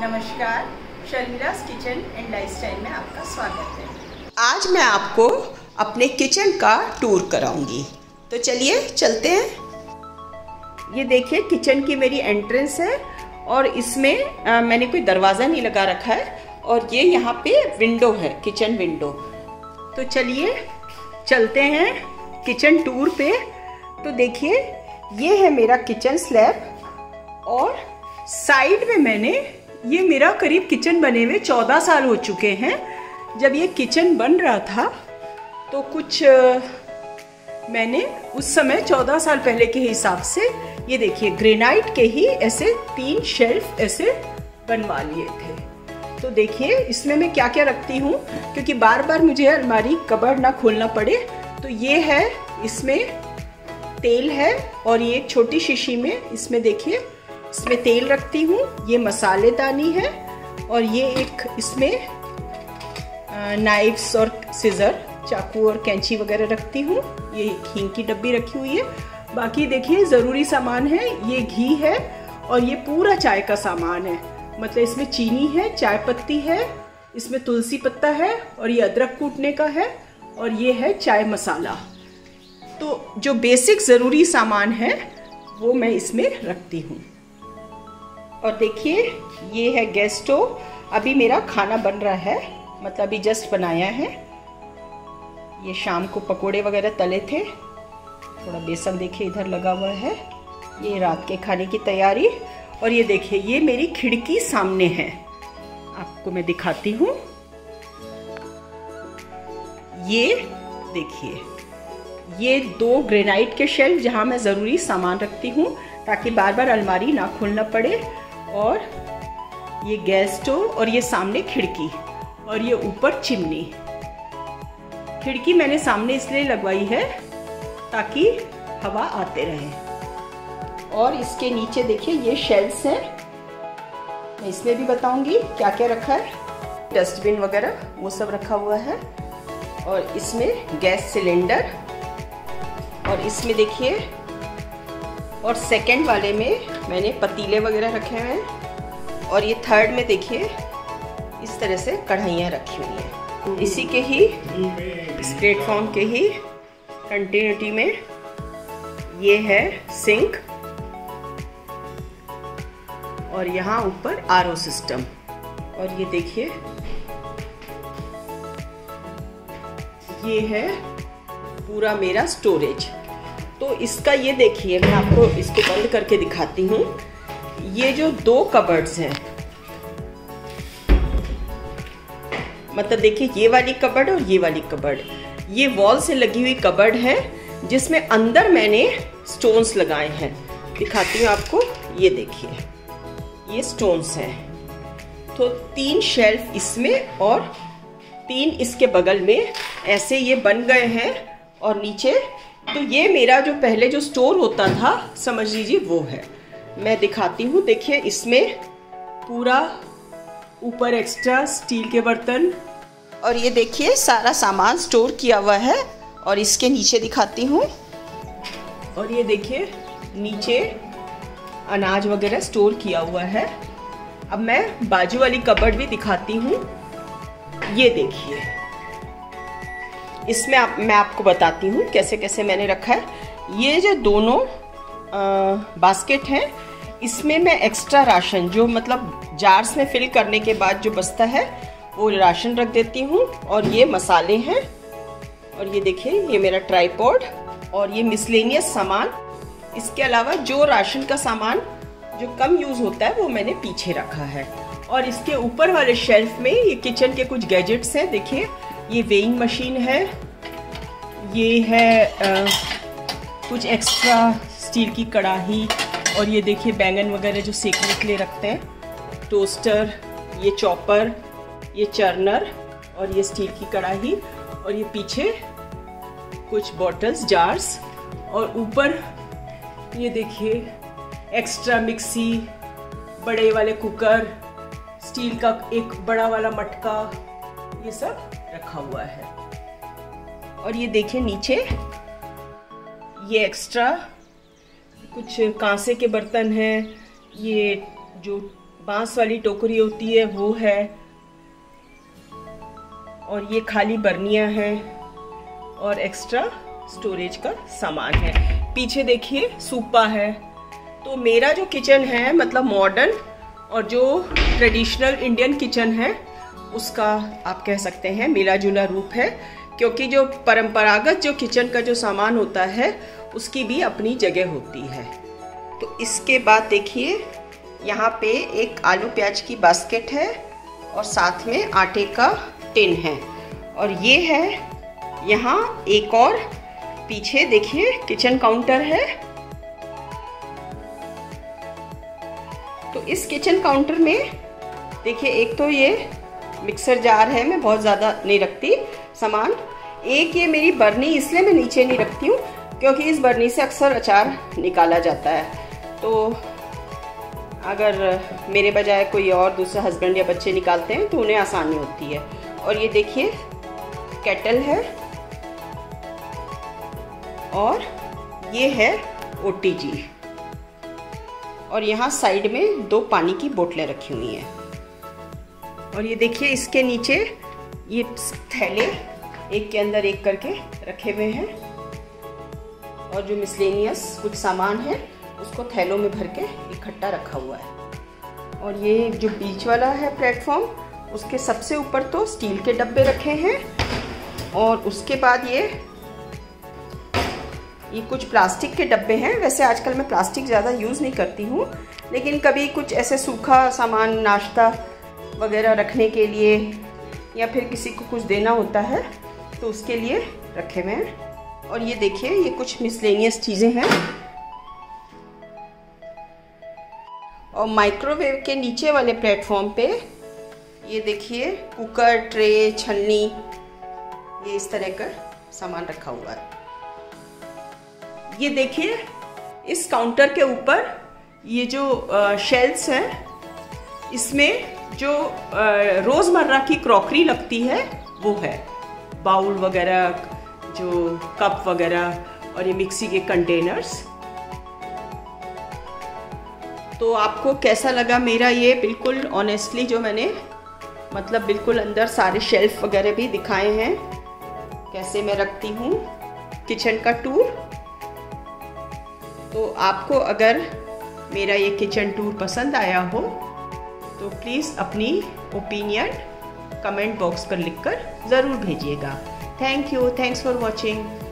नमस्कार, शर्मिला's kitchen and lifestyle में आपका स्वागत है। आज मैं आपको अपने किचन का टूर कराऊंगी, तो चलिए चलते हैं। ये देखिए किचन की मेरी एंट्रेंस है और इसमें मैंने कोई दरवाज़ा नहीं लगा रखा है और ये यहाँ पे विंडो है, किचन विंडो। तो चलिए चलते हैं किचन टूर पे। तो देखिए ये है मेरा किचन स्लैब और साइड में मैंने ये मेरा करीब किचन बने हुए 14 साल हो चुके हैं। जब ये किचन बन रहा था तो कुछ मैंने उस समय 14 साल पहले के हिसाब से ये देखिए ग्रेनाइट के ही ऐसे 3 शेल्फ ऐसे बनवा लिए थे। तो देखिए इसमें मैं क्या क्या रखती हूँ, क्योंकि बार बार मुझे अलमारी कबर्ड ना खोलना पड़े। तो ये है, इसमें तेल है और ये एक छोटी शीशी में इसमें देखिए इसमें तेल रखती हूँ। ये मसालेदानी है और ये एक इसमें नाइफ्स और सिजर, चाकू और कैंची वगैरह रखती हूँ। ये हींग की डब्बी रखी हुई है। बाकी देखिए ज़रूरी सामान है, ये घी है और ये पूरा चाय का सामान है। मतलब इसमें चीनी है, चाय पत्ती है, इसमें तुलसी पत्ता है और ये अदरक कूटने का है और ये है चाय मसाला। तो जो बेसिक ज़रूरी सामान है वो मैं इसमें रखती हूँ। और देखिए ये है गैस स्टोव। अभी मेरा खाना बन रहा है, मतलब अभी जस्ट बनाया है। ये शाम को पकोड़े वगैरह तले थे, थोड़ा बेसन देखिए इधर लगा हुआ है। ये रात के खाने की तैयारी। और ये देखिए ये मेरी खिड़की सामने है, आपको मैं दिखाती हूँ। ये देखिए ये 2 ग्रेनाइट के शेल्फ जहाँ मैं ज़रूरी सामान रखती हूँ ताकि बार बार अलमारी ना खोलना पड़े। और ये गैस स्टोव और ये सामने खिड़की और ये ऊपर चिमनी। खिड़की मैंने सामने इसलिए लगवाई है ताकि हवा आते रहे। और इसके नीचे देखिए ये शेल्फ्स हैं, मैं इसमें भी बताऊंगी क्या क्या रखा है। डस्टबिन वगैरह वो सब रखा हुआ है। और इसमें गैस सिलेंडर और इसमें देखिए और सेकंड वाले में मैंने पतीले वगैरह रखे हैं। और ये थर्ड में देखिए इस तरह से कढ़ाइयाँ रखी हुई हैं। इसी के ही इस प्लेटफॉर्म के ही कंटिन्यूटी में ये है सिंक और यहाँ ऊपर आरओ सिस्टम। और ये देखिए ये है पूरा मेरा स्टोरेज। तो इसका ये देखिए मैं आपको इसको बंद करके दिखाती हूँ। ये जो 2 कबर्ड्स हैं, मतलब देखिए ये वाली कबर्ड और ये वाली कबर्ड, ये वॉल से लगी हुई कबर्ड है जिसमें अंदर मैंने स्टोन्स लगाए हैं। दिखाती हूँ आपको, ये देखिए ये स्टोन्स हैं। तो 3 शेल्फ इसमें और 3 इसके बगल में ऐसे ये बन गए हैं। और नीचे तो ये मेरा जो पहले जो स्टोर होता था समझ लीजिए वो है। मैं दिखाती हूँ, देखिए इसमें पूरा ऊपर एक्स्ट्रा स्टील के बर्तन और ये देखिए सारा सामान स्टोर किया हुआ है। और इसके नीचे दिखाती हूँ, और ये देखिए नीचे अनाज वगैरह स्टोर किया हुआ है। अब मैं बाजू वाली कबर्ड भी दिखाती हूँ। ये देखिए इसमें मैं आपको बताती हूँ कैसे कैसे मैंने रखा है। ये जो दोनों बास्केट हैं इसमें मैं एक्स्ट्रा राशन जो मतलब जार्स में फिल करने के बाद जो बचता है वो राशन रख देती हूँ। और ये मसाले हैं और ये देखिए ये मेरा ट्राइपॉड और ये मिसलेनियस सामान। इसके अलावा जो राशन का सामान जो कम यूज़ होता है वो मैंने पीछे रखा है। और इसके ऊपर वाले शेल्फ में ये किचन के कुछ गैजेट्स हैं। देखिए ये वेइंग मशीन है, ये है कुछ एक्स्ट्रा स्टील की कढ़ाई और ये देखिए बैंगन वगैरह जो सेकने के लिए रखते हैं, टोस्टर, ये चॉपर, ये चर्नर और ये स्टील की कढ़ाई। और ये पीछे कुछ बॉटल्स, जार्स। और ऊपर ये देखिए एक्स्ट्रा मिक्सी, बड़े वाले कुकर, स्टील का एक बड़ा वाला मटका, ये सब रखा हुआ है। और ये देखिए नीचे ये एक्स्ट्रा कुछ कांसे के बर्तन हैं, ये जो बांस वाली टोकरी होती है वो है, और ये खाली बर्नियां हैं और एक्स्ट्रा स्टोरेज का सामान है। पीछे देखिए सूपा है। तो मेरा जो किचन है मतलब मॉडर्न और जो ट्रेडिशनल इंडियन किचन है उसका आप कह सकते हैं मिला जुला रूप है, क्योंकि जो परंपरागत जो किचन का जो सामान होता है उसकी भी अपनी जगह होती है। तो इसके बाद देखिए यहाँ पे एक आलू प्याज की बास्केट है और साथ में आटे का टिन है, और ये है यहाँ एक और पीछे देखिए किचन काउंटर है। तो इस किचन काउंटर में देखिए एक तो ये मिक्सर जार है, मैं बहुत ज़्यादा नहीं रखती सामान। एक ये मेरी बर्नी इसलिए मैं नीचे नहीं रखती हूँ क्योंकि इस बर्नी से अक्सर अचार निकाला जाता है, तो अगर मेरे बजाय कोई और दूसरा हस्बैंड या बच्चे निकालते हैं तो उन्हें आसानी होती है। और ये देखिए केटल है और ये है ओटीजी, और यहाँ साइड में दो पानी की बोतलें रखी हुई हैं। और ये देखिए इसके नीचे ये थैले एक के अंदर एक करके रखे हुए हैं, और जो मिसलेनियस कुछ सामान है उसको थैलों में भर के इकट्ठा रखा हुआ है। और ये जो बीच वाला है प्लेटफॉर्म उसके सबसे ऊपर तो स्टील के डब्बे रखे हैं, और उसके बाद ये कुछ प्लास्टिक के डब्बे हैं। वैसे आजकल मैं प्लास्टिक ज़्यादा यूज़ नहीं करती हूँ, लेकिन कभी कुछ ऐसे सूखा सामान नाश्ता वगैरह रखने के लिए या फिर किसी को कुछ देना होता है तो उसके लिए रखे हुए हैं। और ये देखिए ये कुछ मिसलेनियस चीज़ें हैं। और माइक्रोवेव के नीचे वाले प्लेटफॉर्म पे ये देखिए कुकर, ट्रे, छन्नी, ये इस तरह का सामान रखा हुआ है। ये देखिए इस काउंटर के ऊपर ये जो शेल्फ्स हैं इसमें जो रोज़मर्रा की क्रॉकरी लगती है वो है, बाउल वगैरह, जो कप वगैरह, और ये मिक्सी के कंटेनर्स। तो आपको कैसा लगा मेरा ये बिल्कुल ऑनेस्टली जो मैंने मतलब बिल्कुल अंदर सारे शेल्फ वगैरह भी दिखाए हैं कैसे मैं रखती हूँ किचन का टूर। तो आपको अगर मेरा ये किचन टूर पसंद आया हो तो प्लीज़ अपनी ओपिनियन कमेंट बॉक्स पर लिखकर ज़रूर भेजिएगा। Thank you, thanks for watching.